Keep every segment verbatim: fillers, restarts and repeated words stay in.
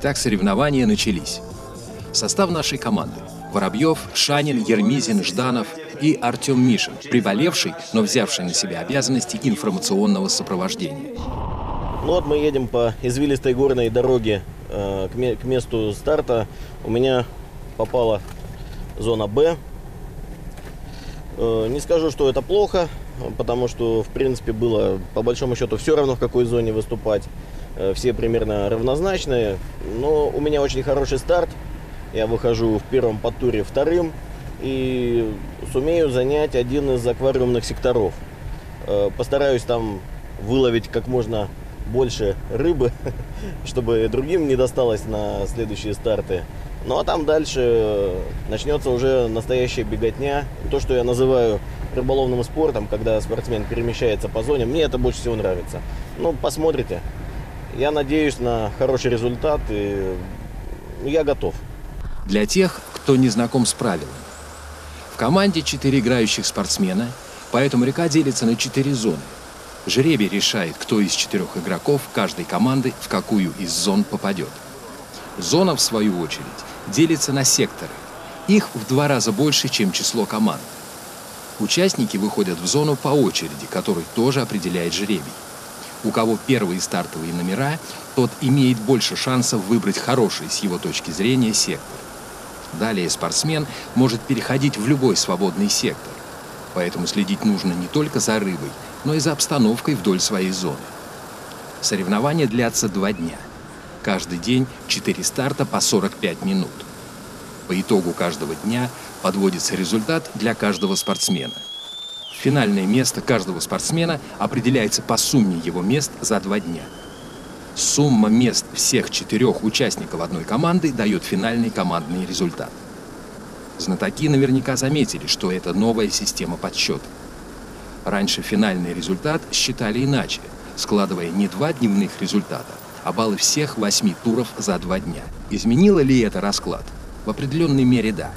Итак, соревнования начались. Состав нашей команды: Воробьев, Шанин, Ермизин, Жданов и Артем Мишин, приболевший, но взявший на себя обязанности информационного сопровождения. Ну вот мы едем по извилистой горной дороге э, к, к месту старта. У меня попала зона Б. Э, не скажу, что это плохо, потому что, в принципе, было по большому счету все равно, в какой зоне выступать. Э, все примерно равнозначные. Но у меня очень хороший старт. Я выхожу в первом подтуре вторым и сумею занять один из аквариумных секторов. Э, постараюсь там выловить как можно больше рыбы, чтобы другим не досталось на следующие старты. Ну а там дальше начнется уже настоящая беготня. То, что я называю рыболовным спортом, когда спортсмен перемещается по зоне, мне это больше всего нравится. Ну, посмотрите. Я надеюсь на хороший результат, и я готов. Для тех, кто не знаком с правилами. В команде четыре играющих спортсмена, поэтому река делится на четыре зоны. Жребий решает, кто из четырех игроков каждой команды в какую из зон попадет. Зона, в свою очередь, делится на секторы. Их в два раза больше, чем число команд. Участники выходят в зону по очереди, которую тоже определяет жребий. У кого первые стартовые номера, тот имеет больше шансов выбрать хороший, с его точки зрения, сектор. Далее спортсмен может переходить в любой свободный сектор. Поэтому следить нужно не только за рыбой, но и за обстановкой вдоль своей зоны. Соревнования длятся два дня. Каждый день четыре старта по сорок пять минут. По итогу каждого дня подводится результат для каждого спортсмена. Финальное место каждого спортсмена определяется по сумме его мест за два дня. Сумма мест всех четырех участников одной команды дает финальный командный результат. Знатоки наверняка заметили, что это новая система подсчета. Раньше финальный результат считали иначе, складывая не два дневных результата, а баллы всех восьми туров за два дня. Изменило ли это расклад? В определенной мере да.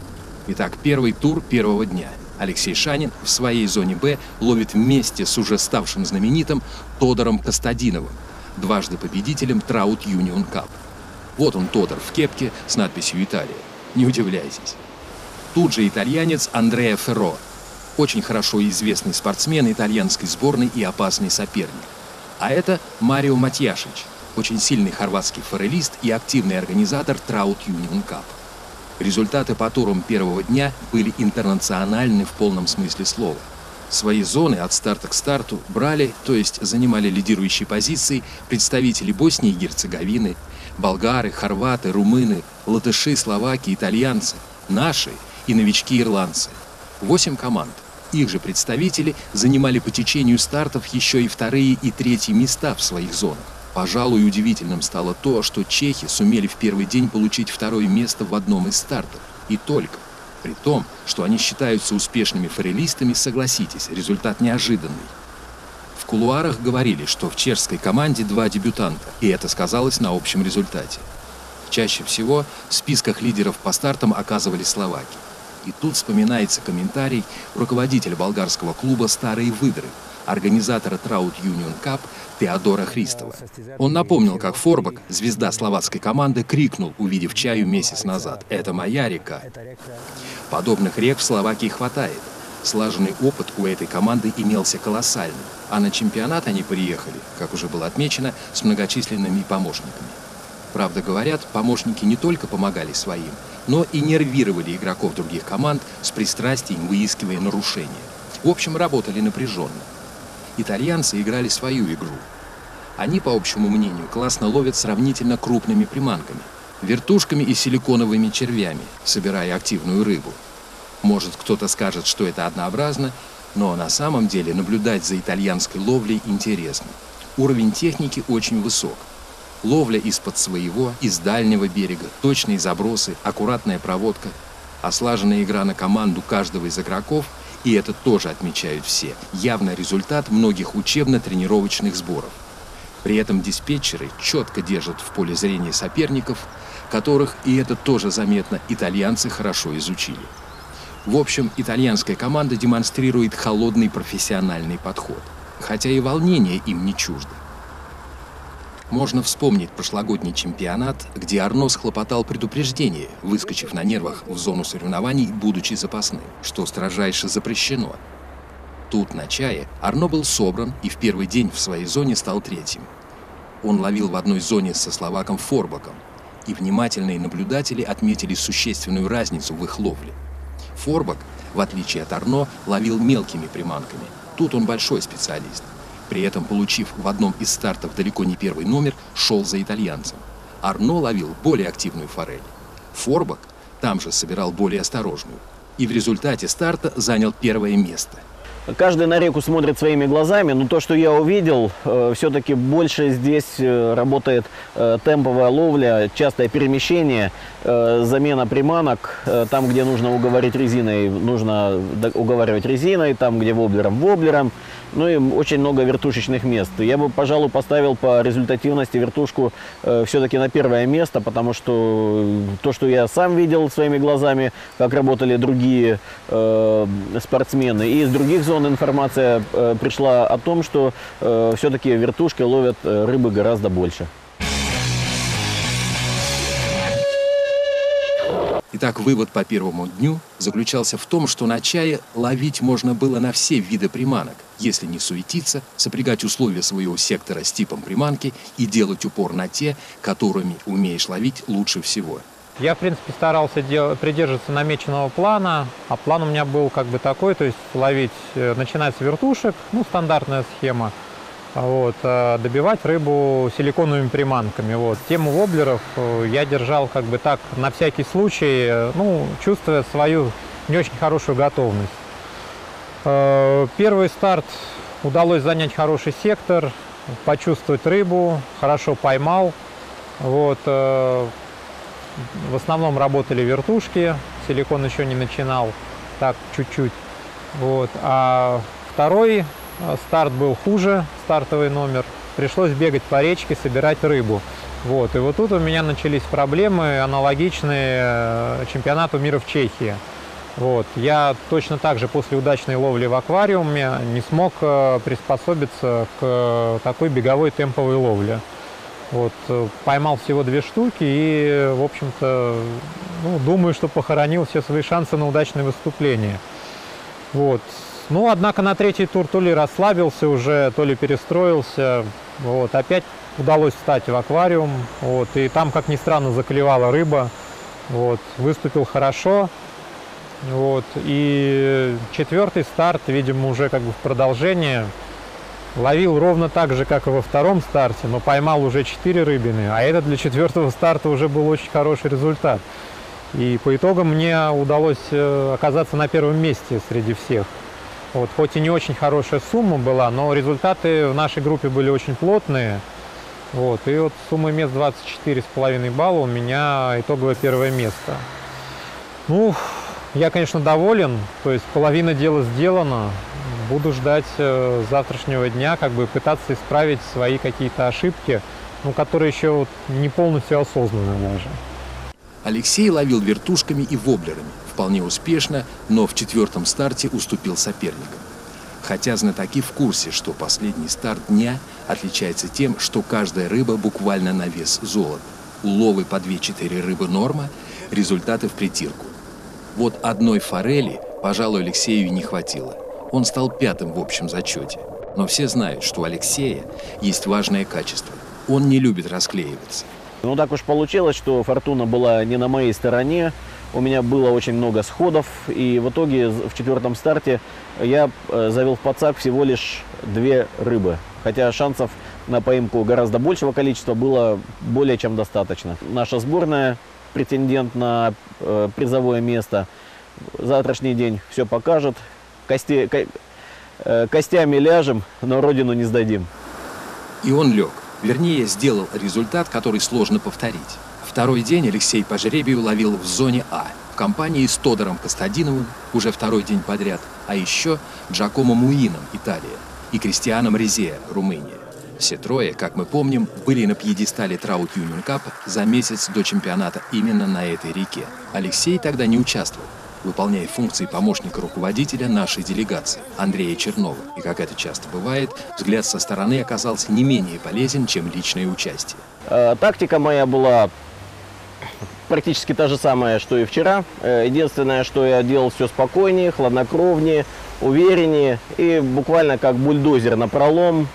Итак, первый тур первого дня. Алексей Шанин в своей зоне Б ловит вместе с уже ставшим знаменитым Тодором Костадиновым, дважды победителем Траут Юнион Кап. Вот он, Тодор, в кепке с надписью «Италия». Не удивляйтесь. Тут же итальянец Андреа Ферро, очень хорошо известный спортсмен итальянской сборной и опасный соперник. А это Марио Матьяшич, очень сильный хорватский форелист и активный организатор Траут Юнион Кап. Результаты по турам первого дня были интернациональны в полном смысле слова. Свои зоны от старта к старту брали, то есть занимали лидирующие позиции представители Боснии и Герцеговины, болгары, хорваты, румыны, латыши, словаки, итальянцы, наши и новички-ирландцы. Восемь команд. Их же представители занимали по течению стартов еще и вторые и третьи места в своих зонах. Пожалуй, удивительным стало то, что чехи сумели в первый день получить второе место в одном из стартов. И только. При том, что они считаются успешными форелистами, согласитесь, результат неожиданный. В кулуарах говорили, что в чешской команде два дебютанта, и это сказалось на общем результате. Чаще всего в списках лидеров по стартам оказывались словаки. И тут вспоминается комментарий руководителя болгарского клуба «Старые выдры», организатора Траут Юнион Кап Теодора Христова. Он напомнил, как Форбак, звезда словацкой команды, крикнул, увидев чаю месяц назад: «Это моя река». Подобных рек в Словакии хватает. Слаженный опыт у этой команды имелся колоссальный. А на чемпионат они приехали, как уже было отмечено, с многочисленными помощниками. Правда, говорят, помощники не только помогали своим, но и нервировали игроков других команд с пристрастием, выискивая нарушения. В общем, работали напряженно. Итальянцы играли свою игру. Они, по общему мнению, классно ловят сравнительно крупными приманками, вертушками и силиконовыми червями, собирая активную рыбу. Может, кто-то скажет, что это однообразно, но на самом деле наблюдать за итальянской ловлей интересно. Уровень техники очень высок. Ловля из-под своего, из дальнего берега, точные забросы, аккуратная проводка, ослаженная игра на команду каждого из игроков, и это тоже отмечают все, явно результат многих учебно-тренировочных сборов. При этом диспетчеры четко держат в поле зрения соперников, которых, и это тоже заметно, итальянцы хорошо изучили. В общем, итальянская команда демонстрирует холодный профессиональный подход, хотя и волнение им не чуждо. Можно вспомнить прошлогодний чемпионат, где Арно схлопотал предупреждение, выскочив на нервах в зону соревнований, будучи запасным, что строжайше запрещено. Тут, на чае, Арно был собран и в первый день в своей зоне стал третьим. Он ловил в одной зоне со словаком Форбаком, и внимательные наблюдатели отметили существенную разницу в их ловле. Форбак, в отличие от Арно, ловил мелкими приманками. Тут он большой специалист. При этом, получив в одном из стартов далеко не первый номер, шел за итальянцем. Арно ловил более активную форель. Форбак там же собирал более осторожную. И в результате старта занял первое место. Каждый на реку смотрит своими глазами, но то, что я увидел, все-таки больше здесь работает темповая ловля, частое перемещение, замена приманок. Там, где нужно уговорить резиной, нужно уговаривать резиной, там, где воблером, воблером. Ну и очень много вертушечных мест. Я бы, пожалуй, поставил по результативности вертушку все-таки на первое место, потому что то, что я сам видел своими глазами, как работали другие спортсмены, и из других зон информация э, пришла о том, что э, все-таки вертушки ловят э, рыбы гораздо больше. Итак, вывод по первому дню заключался в том, что на чае ловить можно было на все виды приманок, если не суетиться, сопрягать условия своего сектора с типом приманки и делать упор на те, которыми умеешь ловить лучше всего. Я, в принципе, старался дел... придерживаться намеченного плана, а план у меня был как бы такой, то есть ловить, начинать с вертушек, ну, стандартная схема, вот, добивать рыбу силиконовыми приманками, вот. Тему воблеров я держал как бы так, на всякий случай, ну, чувствуя свою не очень хорошую готовность. Первый старт удалось занять хороший сектор, почувствовать рыбу, хорошо поймал, вот. В основном работали вертушки, силикон еще не начинал, так чуть-чуть. Вот. А второй старт был хуже, стартовый номер. Пришлось бегать по речке, собирать рыбу. Вот. И вот тут у меня начались проблемы, аналогичные чемпионату мира в Чехии. Вот. Я точно так же после удачной ловли в аквариуме не смог приспособиться к такой беговой темповой ловле. Вот, поймал всего две штуки и, в общем-то, ну, думаю, что похоронил все свои шансы на удачное выступление. Вот. Ну, однако на третий тур то ли расслабился уже, то ли перестроился. Вот. Опять удалось встать в аквариум. Вот. И там, как ни странно, заклевала рыба. Вот. Выступил хорошо. Вот. И четвертый старт, видимо, уже как бы в продолжение. Ловил ровно так же, как и во втором старте, но поймал уже четыре рыбины, а это для четвертого старта уже был очень хороший результат. И по итогам мне удалось оказаться на первом месте среди всех. Вот, хоть и не очень хорошая сумма была, но результаты в нашей группе были очень плотные. Вот, и вот сумма мест двадцать четыре с половиной балла у меня итоговое первое место. Ну, я, конечно, доволен, то есть половина дела сделана. Буду ждать э, завтрашнего дня, как бы пытаться исправить свои какие-то ошибки, ну, которые еще вот не полностью осознаны даже. Алексей ловил вертушками и воблерами, вполне успешно, но в четвертом старте уступил соперникам. Хотя знатоки в курсе, что последний старт дня отличается тем, что каждая рыба буквально на вес золота. Уловы по две-четыре рыбы норма, результаты в притирку. Вот одной форели, пожалуй, Алексею не хватило. Он стал пятым в общем зачете. Но все знают, что у Алексея есть важное качество. Он не любит расклеиваться. Ну так уж получилось, что фортуна была не на моей стороне. У меня было очень много сходов. И в итоге в четвертом старте я завел в подсак всего лишь две рыбы. Хотя шансов на поимку гораздо большего количества было более чем достаточно. Наша сборная, претендент на призовое место, завтрашний день все покажет. Кости, ко, костями ляжем, но родину не сдадим. И он лег. Вернее, сделал результат, который сложно повторить. Второй день Алексей по жребию ловил в зоне А в компании с Тодором Костадиновым уже второй день подряд, а еще Джакомо Муином, Италия, и Кристианом Резея, Румыния. Все трое, как мы помним, были на пьедестале Траут Юнион Кап за месяц до чемпионата именно на этой реке. Алексей тогда не участвовал. выполняя функции помощника руководителя нашей делегации Андрея Чернова. И, как это часто бывает, взгляд со стороны оказался не менее полезен, чем личное участие. Тактика моя была практически та же самая, что и вчера. Единственное, что я делал все спокойнее, хладнокровнее, увереннее и буквально как бульдозер напролом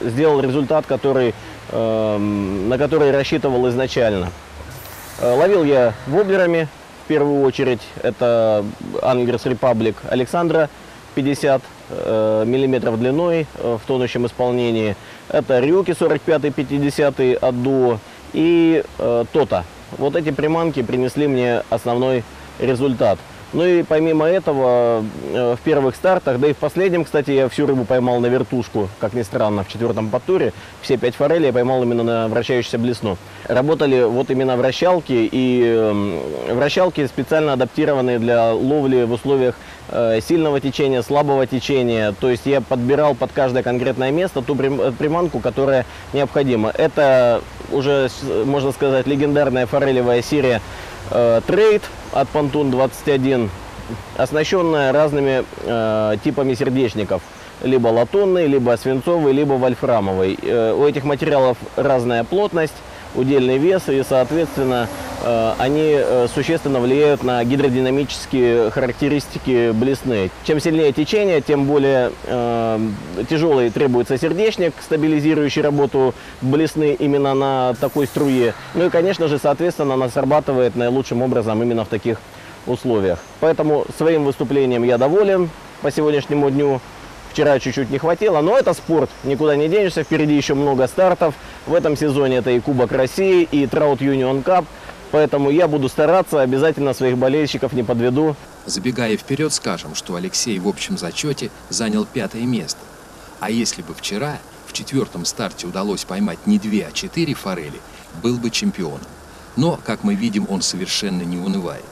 сделал результат, который, на который рассчитывал изначально. Ловил я воблерами, в первую очередь, это Angers Republic Александра, пятьдесят миллиметров длиной в тонущем исполнении. Это Рюки сорок пять пятьдесят от Дуо и э, Тота. Вот эти приманки принесли мне основной результат. Ну и помимо этого, в первых стартах, да и в последнем, кстати, я всю рыбу поймал на вертушку, как ни странно, в четвертом подтуре. Все пять форелей я поймал именно на вращающееся блесну. Работали вот именно вращалки, и вращалки специально адаптированные для ловли в условиях сильного течения, слабого течения. То есть я подбирал под каждое конкретное место ту приманку, которая необходима. Это уже, можно сказать, легендарная форелевая серия Трейд от Pantoon двадцать один, оснащенная разными э, типами сердечников, либо латунный, либо свинцовый, либо вольфрамовый. Э, у этих материалов разная плотность, удельный вес, и, соответственно, э, они существенно влияют на гидродинамические характеристики блесны. Чем сильнее течение, тем более э, тяжелый требуется сердечник, стабилизирующий работу блесны именно на такой струе. Ну и, конечно же, соответственно, она срабатывает наилучшим образом именно в таких условиях. Поэтому своим выступлением я доволен по сегодняшнему дню. Вчера чуть-чуть не хватило, но это спорт, никуда не денешься, впереди еще много стартов. В этом сезоне это и Кубок России, и Траут Юнион Кап, поэтому я буду стараться, обязательно своих болельщиков не подведу. Забегая вперед, скажем, что Алексей в общем зачете занял пятое место. А если бы вчера в четвертом старте удалось поймать не две, а четыре форели, был бы чемпионом. Но, как мы видим, он совершенно не унывает.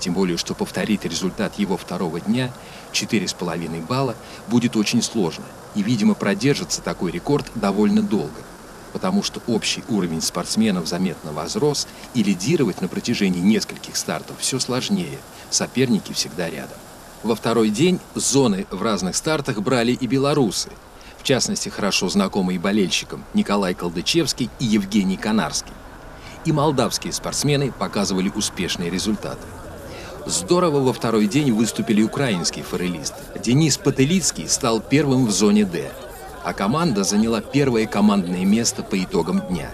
Тем более, что повторить результат его второго дня, четыре с половиной балла, будет очень сложно. И, видимо, продержится такой рекорд довольно долго. Потому что общий уровень спортсменов заметно возрос, и лидировать на протяжении нескольких стартов все сложнее. Соперники всегда рядом. Во второй день зоны в разных стартах брали и белорусы. В частности, хорошо знакомые болельщикам Николай Колдычевский и Евгений Канарский. И молдавские спортсмены показывали успешные результаты. Здорово во второй день выступили украинские форелисты. Денис Пателицкий стал первым в зоне «Д», а команда заняла первое командное место по итогам дня.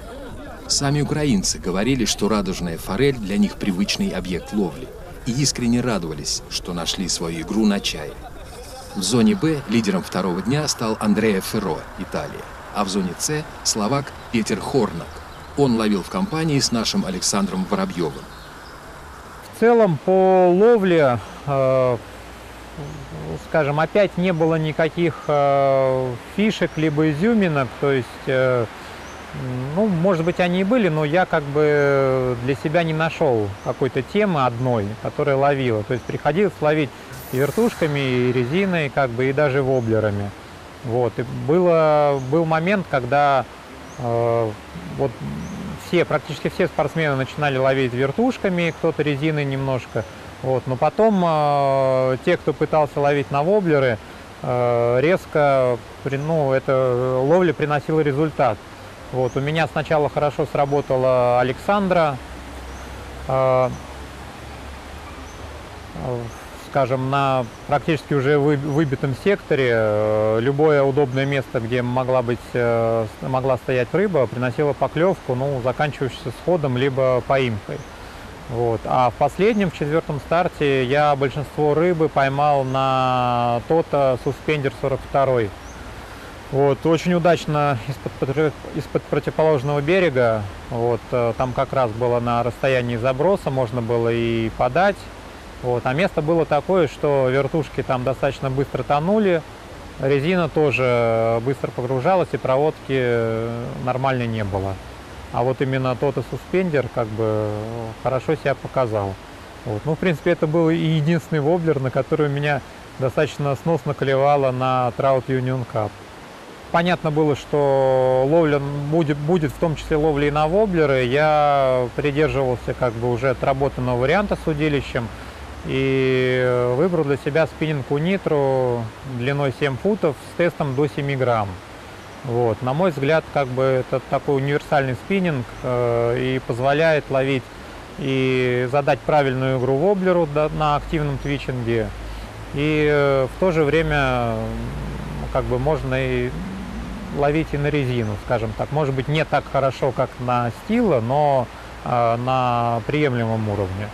Сами украинцы говорили, что радужная форель для них привычный объект ловли, и искренне радовались, что нашли свою игру на чае. В зоне «Б» лидером второго дня стал Андреа Ферро, Италия, а в зоне «С» словак Петер Хорнак. Он ловил в компании с нашим Александром Воробьевым. В целом по ловле, э, скажем, опять не было никаких э, фишек либо изюминок, то есть, э, ну, может быть, они и были, но я как бы для себя не нашел какой-то темы одной, которая ловила. То есть приходилось ловить и вертушками, и резиной, как бы, и даже воблерами. Вот. И было, был момент, когда э, вот, Все, практически все спортсмены начинали ловить вертушками, кто-то резиной немножко. Вот. Но потом э, те, кто пытался ловить на воблеры, э, резко ну, эта ловля приносила результат. Вот. У меня сначала хорошо сработала Александра, э, скажем, на практически уже вы, выбитом секторе. Э, любое удобное место, где могла, быть, э, могла стоять рыба, приносила поклевку, ну, заканчивающуюся сходом, либо поимкой. Вот. А в последнем, в четвертом старте, я большинство рыбы поймал на Тота суспендер сорок два. Вот. Очень удачно из-под из-под противоположного берега. Вот. Там как раз было на расстоянии заброса, можно было и подать. Вот. А место было такое, что вертушки там достаточно быстро тонули, резина тоже быстро погружалась, и проводки нормально не было. А вот именно тот и суспендер как бы хорошо себя показал. Вот. Ну, в принципе, это был и единственный воблер, на который у меня достаточно сносно клевало на Траут Юнион Кап. Понятно было, что ловля будет, будет в том числе ловля и на воблеры. Я придерживался как бы уже отработанного варианта с удилищем. и выбрал для себя спиннинг Унитру длиной семь футов с тестом до семи грамм. Вот. На мой взгляд, как бы это такой универсальный спиннинг э, и позволяет ловить и задать правильную игру воблеру на активном твичинге, и э, в то же время как бы можно и ловить и на резину, скажем так. Может быть, не так хорошо, как на стила, но э, на приемлемом уровне.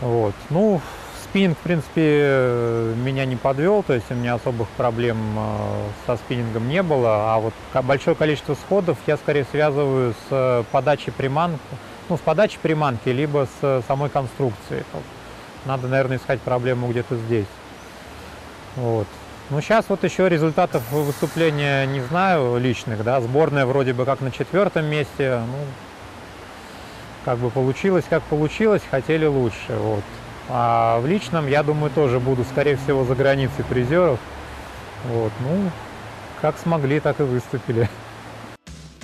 Вот. Ну, спиннинг, в принципе, меня не подвел, то есть у меня особых проблем со спиннингом не было, а вот большое количество сходов я скорее связываю с подачей приманки, ну, с подачей приманки, либо с самой конструкцией. Надо, наверное, искать проблему где-то здесь. Вот. Ну, сейчас вот еще результатов выступления не знаю личных, да, сборная вроде бы как на четвертом месте, ну, как бы получилось, как получилось, хотели лучше, вот. А в личном, я думаю, тоже буду, скорее всего, за границей призеров. Вот, ну, как смогли, так и выступили.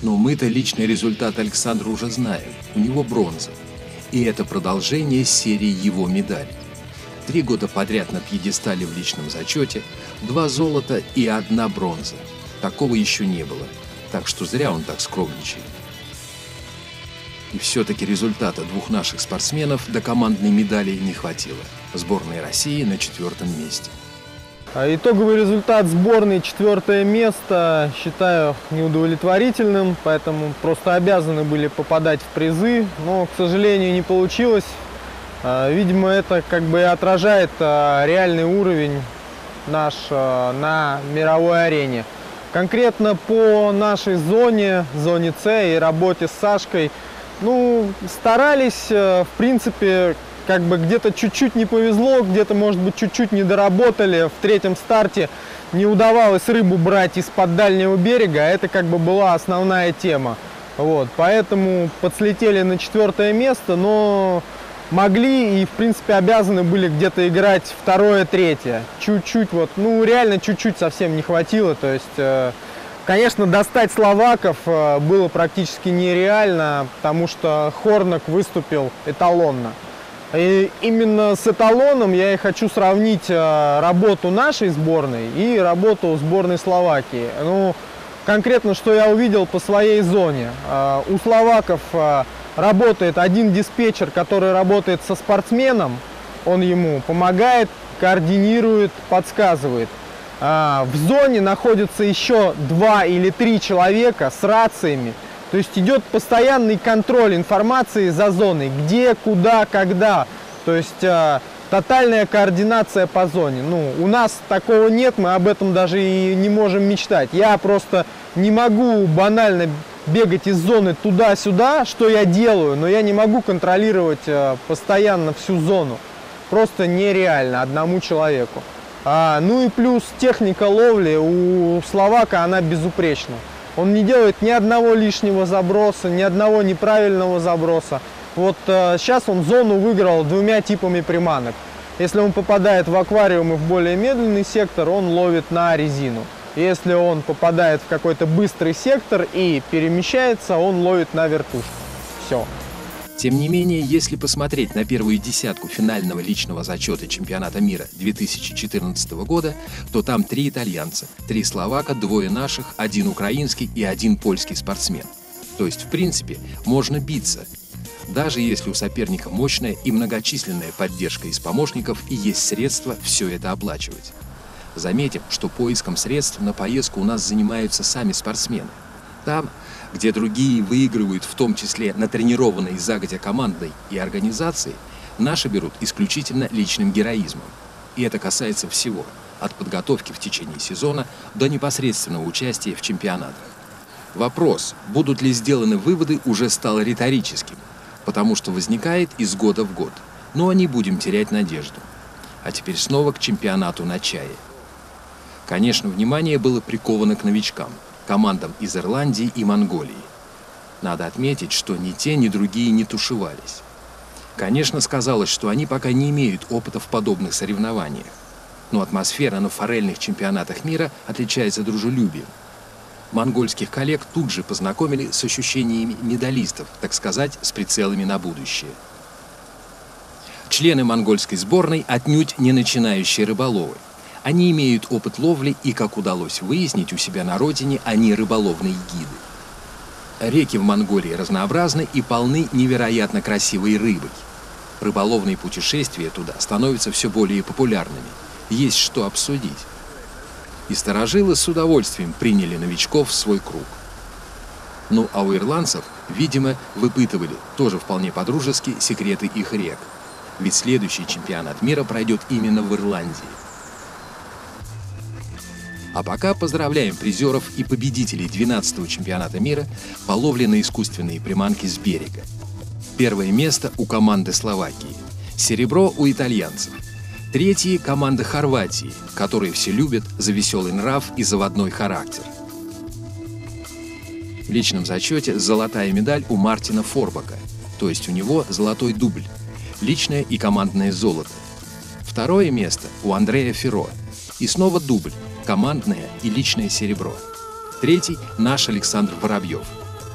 Но мы-то личный результат Александра уже знаем. У него бронза. И это продолжение серии его медалей. Три года подряд на пьедестале в личном зачете, два золота и одна бронза. Такого еще не было. Так что зря он так скромничает. И все-таки результата двух наших спортсменов до командной медали не хватило. Сборная России на четвертом месте. Итоговый результат сборной четвертое место считаю неудовлетворительным, поэтому просто обязаны были попадать в призы, но, к сожалению, не получилось. Видимо, это как бы и отражает реальный уровень наш на мировой арене. Конкретно по нашей зоне, зоне С и работе с Сашкой. Ну, старались, в принципе, как бы где-то чуть-чуть не повезло, где-то, может быть, чуть-чуть не доработали. В третьем старте не удавалось рыбу брать из-под дальнего берега, это как бы была основная тема. Вот, поэтому подслетели на четвертое место, но могли и, в принципе, обязаны были где-то играть второе, третье. Чуть-чуть вот, ну, реально чуть-чуть совсем не хватило, то есть... Конечно, достать словаков было практически нереально, потому что Хорнак выступил эталонно. И именно с эталоном я и хочу сравнить работу нашей сборной и работу сборной Словакии. Ну, конкретно, что я увидел по своей зоне. У словаков работает один диспетчер, который работает со спортсменом, он ему помогает, координирует, подсказывает. В зоне находятся еще два или три человека с рациями. То есть идет постоянный контроль информации за зоной. Где, куда, когда. То есть э, тотальная координация по зоне. Ну, у нас такого нет, мы об этом даже и не можем мечтать. Я просто не могу банально бегать из зоны туда-сюда, что я делаю, но я не могу контролировать э, постоянно всю зону. Просто нереально одному человеку. А, ну и плюс техника ловли у словака, она безупречна. Он не делает ни одного лишнего заброса, ни одного неправильного заброса. Вот а, сейчас он зону выиграл двумя типами приманок. Если он попадает в аквариум и в более медленный сектор, он ловит на резину. Если он попадает в какой-то быстрый сектор и перемещается, он ловит на вертушку. Все. Тем не менее, если посмотреть на первую десятку финального личного зачета чемпионата мира две тысячи четырнадцатого года, то там три итальянца, три словака, двое наших, один украинский и один польский спортсмен. То есть, в принципе, можно биться, даже если у соперника мощная и многочисленная поддержка из помощников и есть средства все это оплачивать. Заметим, что поиском средств на поездку у нас занимаются сами спортсмены. Там, где другие выигрывают, в том числе на тренированной загодя командой и организации, наши берут исключительно личным героизмом. И это касается всего, от подготовки в течение сезона до непосредственного участия в чемпионатах. Вопрос, будут ли сделаны выводы, уже стал риторическим, потому что возникает из года в год. Но не будем терять надежду. А теперь снова к чемпионату на чае. Конечно, внимание было приковано к новичкам, командам из Ирландии и Монголии. Надо отметить, что ни те, ни другие не тушевались. Конечно, сказалось, что они пока не имеют опыта в подобных соревнованиях, но атмосфера на форельных чемпионатах мира отличается дружелюбием. Монгольских коллег тут же познакомили с ощущениями медалистов, так сказать, с прицелами на будущее. Члены монгольской сборной отнюдь не начинающие рыболовы. Они имеют опыт ловли и, как удалось выяснить у себя на родине, они рыболовные гиды. Реки в Монголии разнообразны и полны невероятно красивой рыбы. Рыболовные путешествия туда становятся все более популярными. Есть что обсудить. И старожилы с удовольствием приняли новичков в свой круг. Ну а у ирландцев, видимо, выпытывали, тоже вполне по-дружески, секреты их рек. Ведь следующий чемпионат мира пройдет именно в Ирландии. А пока поздравляем призеров и победителей двенадцатого чемпионата мира по ловле на искусственные приманки с берега. Первое место у команды Словакии, серебро у итальянцев. Третье – команда Хорватии, которые все любят за веселый нрав и заводной характер. В личном зачете золотая медаль у Мартина Форбака, то есть у него золотой дубль, личное и командное золото. Второе место у Андреа Ферро. И снова дубль, командное и личное серебро. Третий – наш Александр Воробьев.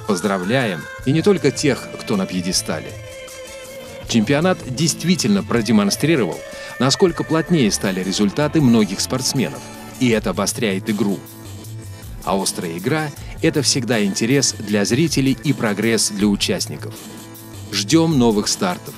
Поздравляем! И не только тех, кто на пьедестале. Чемпионат действительно продемонстрировал, насколько плотнее стали результаты многих спортсменов, и это обостряет игру. А острая игра – это всегда интерес для зрителей и прогресс для участников. Ждем новых стартов.